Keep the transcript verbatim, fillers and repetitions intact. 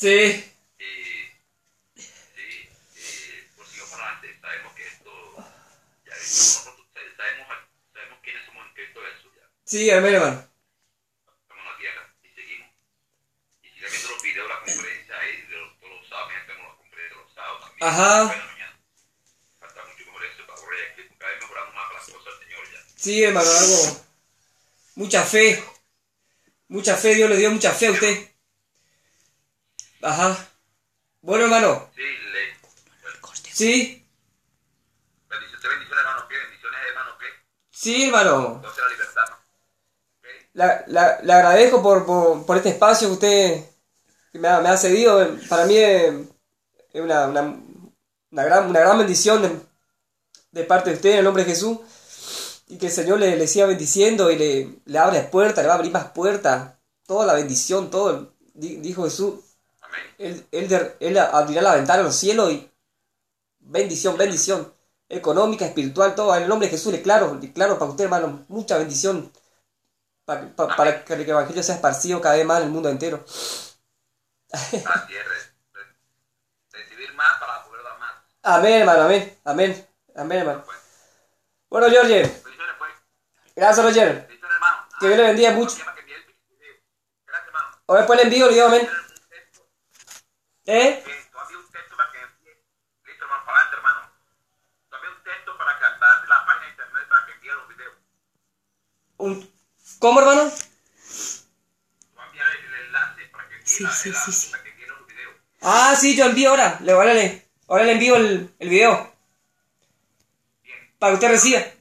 Sí. Eh, sí, eh, por si vamos adelante, sabemos que esto, ya nosotros sabemos, sabemos quiénes somos en Cristo Jesús. Ya. Sí, amén, hermano. Estamos en la tierra y seguimos. Y si están viendo los videos de la conferencia ahí, de los, todos los sábados, ya tenemos la conferencia de los sábados también. Ajá. Falta mucho mejor eso para correr aquí, porque cada vez mejoramos más las cosas del Señor ya. Sí, hermano, algo, mucha fe, mucha fe, Dios le dio mucha fe a usted. Ajá. Bueno, hermano. Sí, le... Sí. Bendiciones, hermano, ¿qué? Bendiciones, hermano, ¿qué? Sí, hermano. Entonces la libertad, ¿no? ¿Okay? La, la, le agradezco por, por, por este espacio que usted me ha, me ha cedido. Para mí es, es una, una, una, gran, una gran bendición de, de parte de usted en el nombre de Jesús. Y que el Señor le, le siga bendiciendo y le, le abra las puertas, le va a abrir más puertas. Toda la bendición, todo, dijo Jesús. Él, él, de, él abrirá la ventana a los cielos y bendición, bendición económica, espiritual, todo en el nombre de Jesús. Le claro, le claro para usted, hermano, mucha bendición para, para, para que el evangelio sea esparcido cada vez más en el mundo entero. Así es, recibir más para poder dar más. Amén, hermano, amén, amén, amén, hermano. Bueno, Jorge, gracias, Roger, que Dios le bendiga mucho. O después le envío, le digo amén. ¿Eh? Todavía un texto para que envíe. Listo, hermano, para adelante, hermano. Todavía un texto para que darte la página de internet para que envíe los videos. ¿Un... ¿Cómo, hermano? Voy a enviar el enlace para que envíe, sí, la, sí, la, sí, sí. Para que envíe los videos. Ah, sí, yo envío ahora. Le, ahora, le, ahora le envío el, el video. Bien. Para que usted reciba.